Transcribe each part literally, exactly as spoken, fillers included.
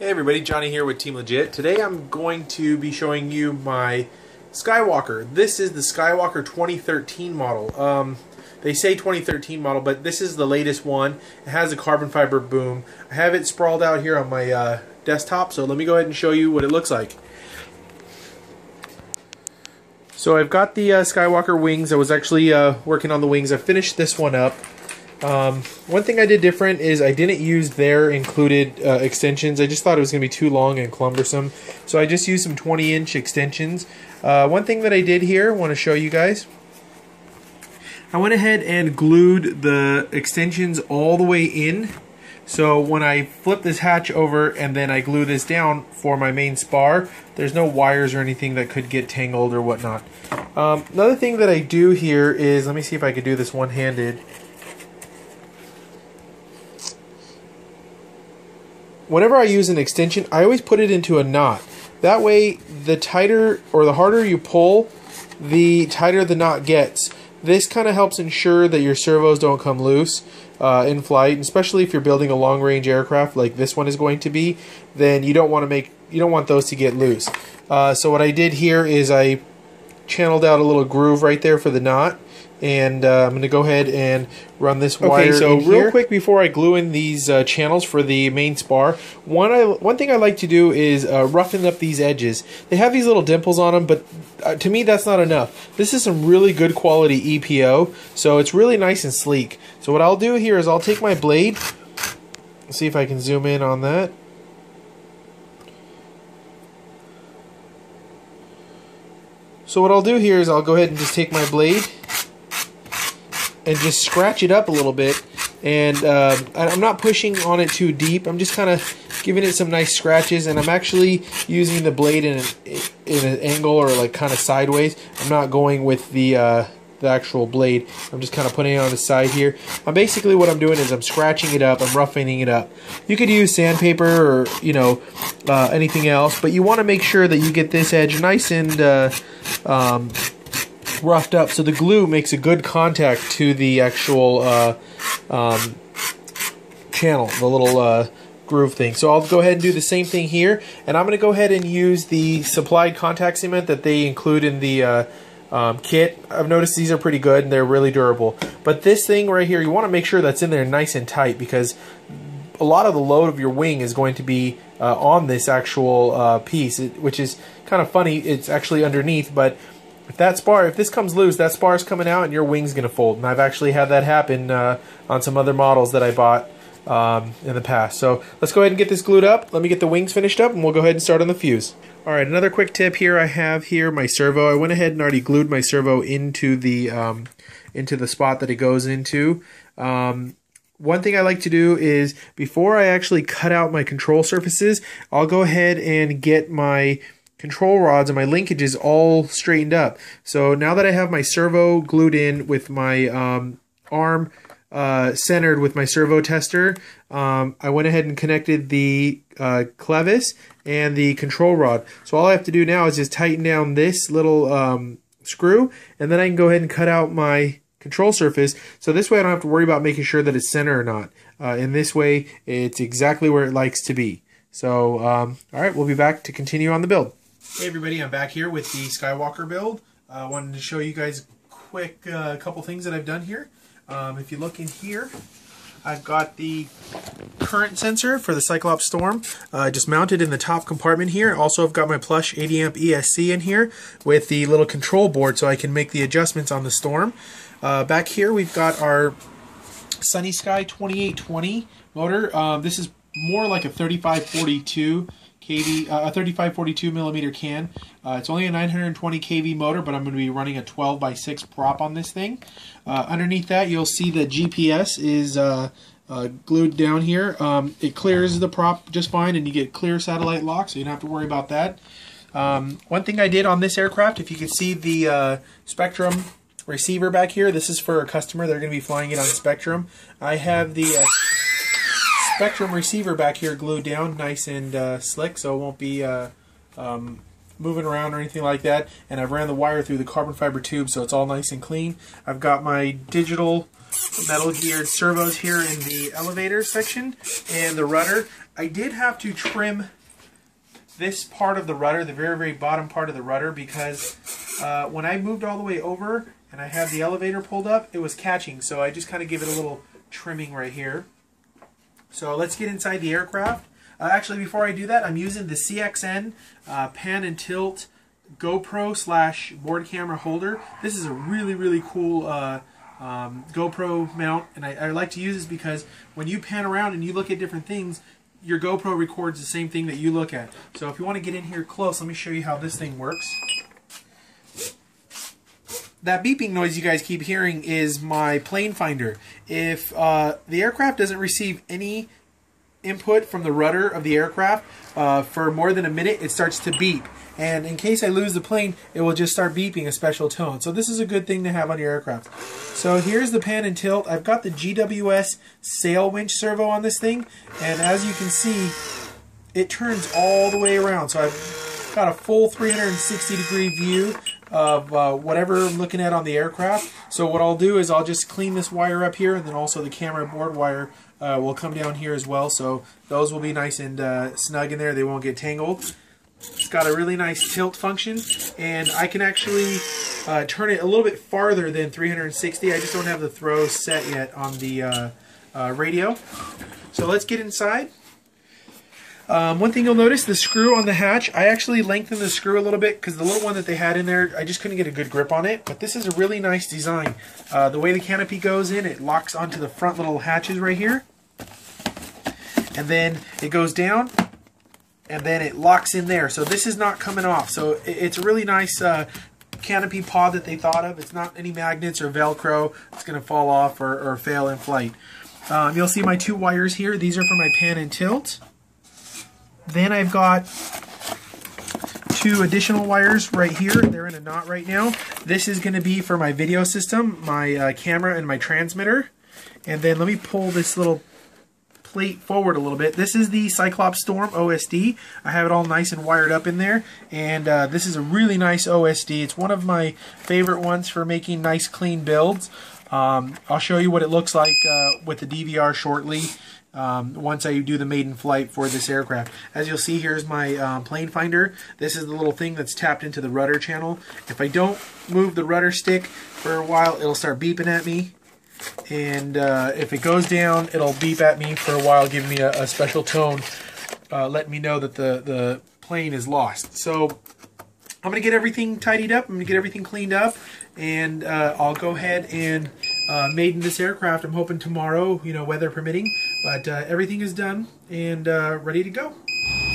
Hey everybody, Johnny here with Team Legit. Today I'm going to be showing you my Skywalker. This is the Skywalker twenty thirteen model. Um, they say twenty thirteen model, but this is the latest one. It has a carbon fiber boom. I have it sprawled out here on my uh, desktop, so let me go ahead and show you what it looks like. So I've got the uh, Skywalker wings. I was actually uh, working on the wings. I finished this one up. Um, one thing I did different is I didn't use their included uh, extensions. I just thought it was going to be too long and cumbersome, so I just used some twenty inch extensions. Uh, one thing that I did here, I want to show you guys. I went ahead and glued the extensions all the way in, so when I flip this hatch over and then I glue this down for my main spar, there's no wires or anything that could get tangled or whatnot. Um, another thing that I do here is, let me see if I could do this one-handed. Whenever I use an extension, I always put it into a knot. That way, the tighter or the harder you pull, the tighter the knot gets. This kind of helps ensure that your servos don't come loose uh, in flight, especially if you're building a long-range aircraft like this one is going to be. Then you don't want to make you don't want those to get loose. Uh, so what I did here is I channeled out a little groove right there for the knot. And uh, I'm going to go ahead and run this wire in here. Okay, so real quick before I glue in these uh, channels for the main spar, one I one thing I like to do is uh, roughen up these edges. They have these little dimples on them, but uh, to me that's not enough. This is some really good quality E P O, so it's really nice and sleek. So what I'll do here is I'll take my blade. Let's see if I can zoom in on that. So what I'll do here is I'll go ahead and just take my blade and just scratch it up a little bit, and uh, I'm not pushing on it too deep. I'm just kind of giving it some nice scratches, and I'm actually using the blade in an, in an angle or like kind of sideways. I'm not going with the uh, the actual blade. I'm just kind of putting it on the side here. I'm basically what I'm doing is I'm scratching it up. I'm roughening it up. You could use sandpaper or you know uh, anything else, but you want to make sure that you get this edge nice and uh, um, roughed up, so the glue makes a good contact to the actual uh, um, channel, the little uh, groove thing. So I'll go ahead and do the same thing here, and I'm going to go ahead and use the supplied contact cement that they include in the uh, um, kit. I've noticed these are pretty good and they're really durable, but this thing right here, you want to make sure that's in there nice and tight, because a lot of the load of your wing is going to be uh, on this actual uh, piece, it, which is kind of funny. It's actually underneath, but If that spar, if this comes loose, that spar's coming out and your wing's going to fold. And I've actually had that happen uh, on some other models that I bought um, in the past. So let's go ahead and get this glued up. Let me get the wings finished up, and we'll go ahead and start on the fuse. All right, another quick tip here. I have here my servo. I went ahead and already glued my servo into the um, into the spot that it goes into. Um, One thing I like to do is, before I actually cut out my control surfaces, I'll go ahead and get my control rods and my linkages all straightened up. So now that I have my servo glued in with my um, arm uh, centered with my servo tester, um, I went ahead and connected the uh, clevis and the control rod. So all I have to do now is just tighten down this little um, screw, and then I can go ahead and cut out my control surface. So this way I don't have to worry about making sure that it's centered or not. Uh, in this way, it's exactly where it likes to be. So um, all right, we'll be back to continue on the build. Hey everybody, I'm back here with the Skywalker build. I uh, wanted to show you guys quick uh, couple things that I've done here. Um, if you look in here, I've got the current sensor for the Cyclops Storm uh, just mounted in the top compartment here. Also, I've got my Plush eighty amp E S C in here with the little control board, so I can make the adjustments on the Storm. Uh, back here, we've got our Sunny Sky twenty-eight twenty motor. Uh, this is more like a thirty-five forty-two. K V, uh, a thirty-five forty-two millimeter can. Uh, it's only a nine hundred twenty K V motor, but I'm going to be running a twelve by six prop on this thing. Uh, underneath that, you'll see the G P S is uh, uh, glued down here. Um, it clears the prop just fine, and you get clear satellite lock, so you don't have to worry about that. Um, one thing I did on this aircraft, if you can see the uh, Spektrum receiver back here, this is for a customer. They're going to be flying it on Spektrum. I have the Uh, Spektrum receiver back here glued down nice and uh, slick, so it won't be uh, um, moving around or anything like that. And I've ran the wire through the carbon fiber tube, so it's all nice and clean. I've got my digital metal geared servos here in the elevator section and the rudder. I did have to trim this part of the rudder, the very, very bottom part of the rudder, because uh, when I moved all the way over and I had the elevator pulled up, it was catching. So I just kind of give it a little trimming right here. So let's get inside the aircraft. Uh, actually, before I do that, I'm using the C X N uh, pan and tilt GoPro slash board camera holder. This is a really, really cool uh, um, GoPro mount, and I, I like to use this because when you pan around and you look at different things, your GoPro records the same thing that you look at. So if you want to get in here close, let me show you how this thing works. That beeping noise you guys keep hearing is my plane finder. If uh, the aircraft doesn't receive any input from the rudder of the aircraft uh, for more than a minute, it starts to beep. And in case I lose the plane, it will just start beeping a special tone. So this is a good thing to have on your aircraft. So here's the pan and tilt. I've got the G W S sail winch servo on this thing, and as you can see, it turns all the way around. So I've got a full three hundred sixty degree view of uh, whatever I'm looking at on the aircraft. So what I'll do is I'll just clean this wire up here, and then also the camera board wire uh, will come down here as well, so those will be nice and uh, snug in there. They won't get tangled. It's got a really nice tilt function, and I can actually uh, turn it a little bit farther than three hundred sixty. I just don't have the throw set yet on the uh, uh, radio. So let's get inside. Um, one thing you'll notice, the screw on the hatch, I actually lengthened the screw a little bit because the little one that they had in there, I just couldn't get a good grip on it. But this is a really nice design. Uh, the way the canopy goes in, it locks onto the front little hatches right here. And then it goes down, and then it locks in there. So this is not coming off. So it's a really nice uh, canopy pod that they thought of. It's not any magnets or Velcro. It's going to fall off or, or fail in flight. Um, you'll see my two wires here. These are for my pan and tilt. Then I've got two additional wires right here. They're in a knot right now. This is going to be for my video system, my uh, camera, and my transmitter. And then let me pull this little plate forward a little bit. This is the Cyclops Storm O S D. I have it all nice and wired up in there. And uh, this is a really nice O S D. It's one of my favorite ones for making nice, clean builds. Um, I'll show you what it looks like uh, with the D V R shortly. Um, once I do the maiden flight for this aircraft. As you'll see, here's my uh, plane finder. This is the little thing that's tapped into the rudder channel. If I don't move the rudder stick for a while, it'll start beeping at me. And uh, if it goes down, it'll beep at me for a while, giving me a, a special tone, uh, letting me know that the, the plane is lost. So I'm going to get everything tidied up. I'm going to get everything cleaned up. And uh, I'll go ahead and Uh, maiden this aircraft. I'm hoping tomorrow, you know, weather permitting, but uh, everything is done and uh, ready to go.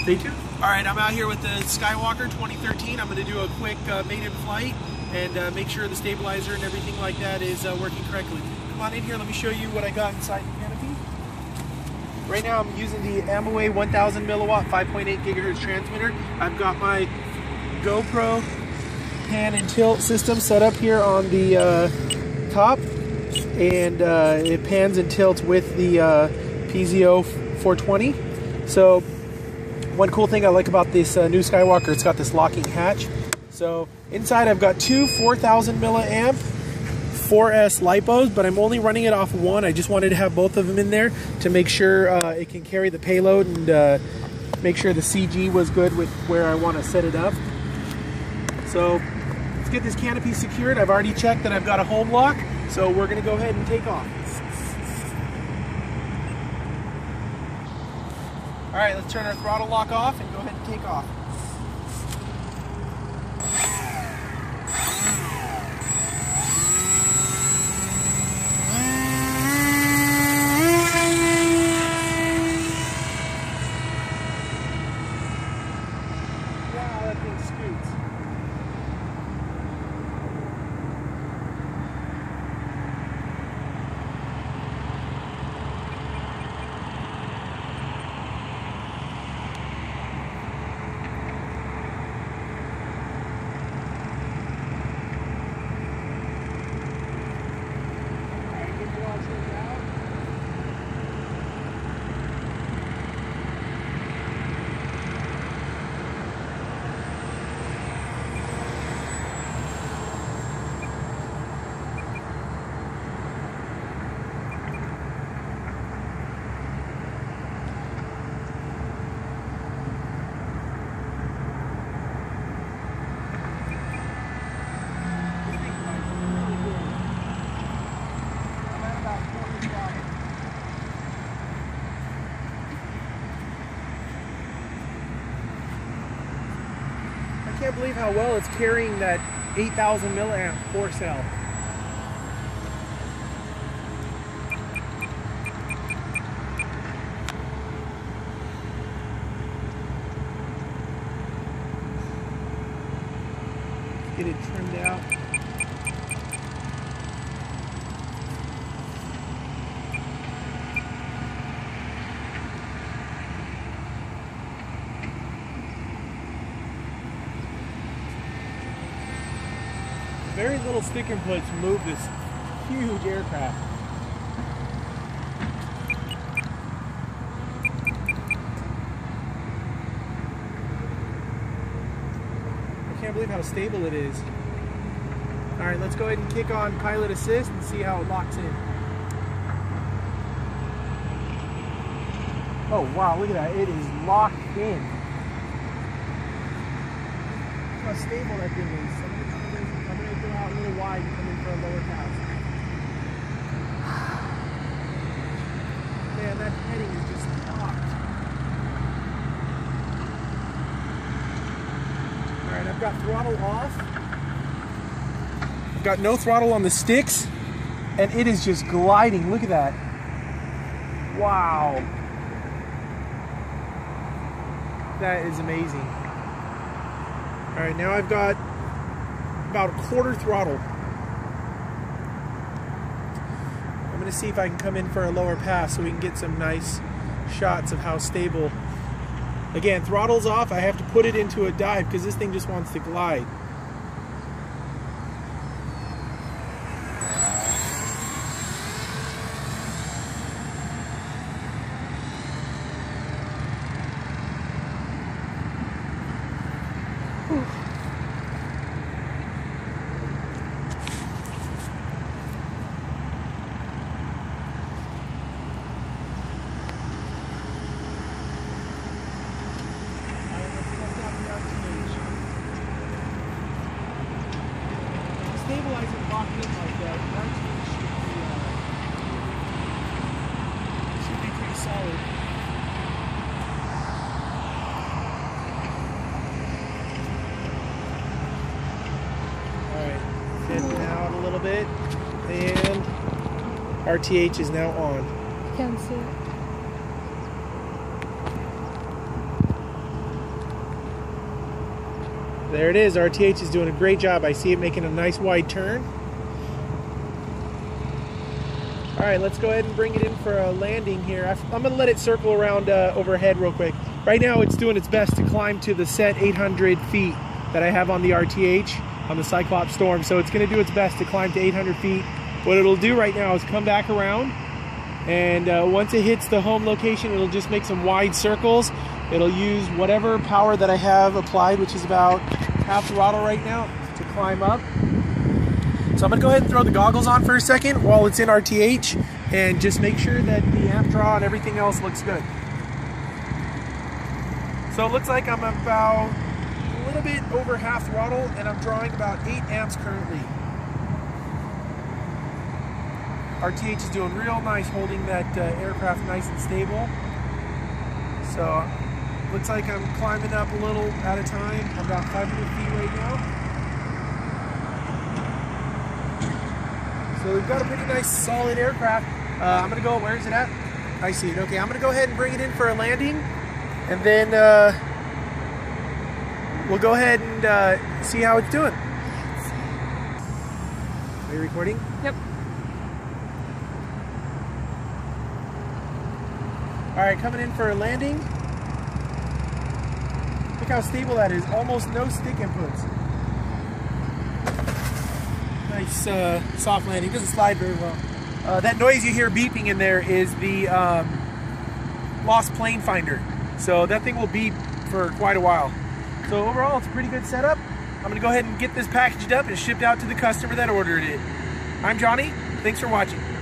Stay tuned. All right, I'm out here with the Skywalker twenty thirteen. I'm going to do a quick uh, maiden flight and uh, make sure the stabilizer and everything like that is uh, working correctly. Come on in here. Let me show you what I got inside the canopy. Right now, I'm using the Amoe one thousand milliwatt five point eight gigahertz transmitter. I've got my GoPro pan and tilt system set up here on the uh, top. And uh, it pans and tilts with the uh, P Z oh four twenty. So one cool thing I like about this uh, new Skywalker, it's got this locking hatch. So inside I've got two four thousand milliamp four S lipos, but I'm only running it off one. I just wanted to have both of them in there to make sure uh, it can carry the payload and uh, make sure the C G was good with where I want to set it up. So let's get this canopy secured. I've already checked that I've got a home lock. So we're going to go ahead and take off. All right, let's turn our throttle lock off and go ahead and take off. can't believe how well it's carrying that eight thousand milliamp four cell. Get it trimmed out. Very little stick inputs move this huge aircraft. I can't believe how stable it is. All right, let's go ahead and kick on pilot assist and see how it locks in. Oh wow, look at that, it is locked in. Look how stable that thing is. Out a little wide and come in for a lower thousand. Man, that heading is just locked. Alright, I've got throttle off. I've got no throttle on the sticks, and it is just gliding. Look at that. Wow. That is amazing. Alright, now I've got about a quarter throttle. I'm gonna see if I can come in for a lower pass so we can get some nice shots of how stable. Again, throttle's off, I have to put it into a dive because this thing just wants to glide. R T H is now on. You can see it. There it is. R T H is doing a great job. I see it making a nice wide turn. All right, let's go ahead and bring it in for a landing here. I'm going to let it circle around uh, overhead real quick. Right now, it's doing its best to climb to the set eight hundred feet that I have on the R T H on the Cyclops Storm. So it's going to do its best to climb to eight hundred feet. What it'll do right now is come back around, and uh, once it hits the home location, it'll just make some wide circles. It'll use whatever power that I have applied, which is about half throttle right now, to climb up. So I'm gonna go ahead and throw the goggles on for a second while it's in R T H, and just make sure that the amp draw and everything else looks good. So it looks like I'm about a little bit over half throttle, and I'm drawing about eight amps currently. R T H is doing real nice, holding that uh, aircraft nice and stable. So, looks like I'm climbing up a little at a time. I'm about five hundred feet right now. So we've got a pretty nice, solid aircraft. Uh, I'm gonna go, where is it at? I see it, okay. I'm gonna go ahead and bring it in for a landing, and then uh, we'll go ahead and uh, see how it's doing. Are you recording? Yep. All right, coming in for a landing. Look how stable that is. Almost no stick inputs. Nice uh, soft landing. Doesn't slide very well. Uh, that noise you hear beeping in there is the um, lost plane finder. So that thing will beep for quite a while. So overall, it's a pretty good setup. I'm gonna go ahead and get this packaged up and shipped out to the customer that ordered it. I'm Johnny. Thanks for watching.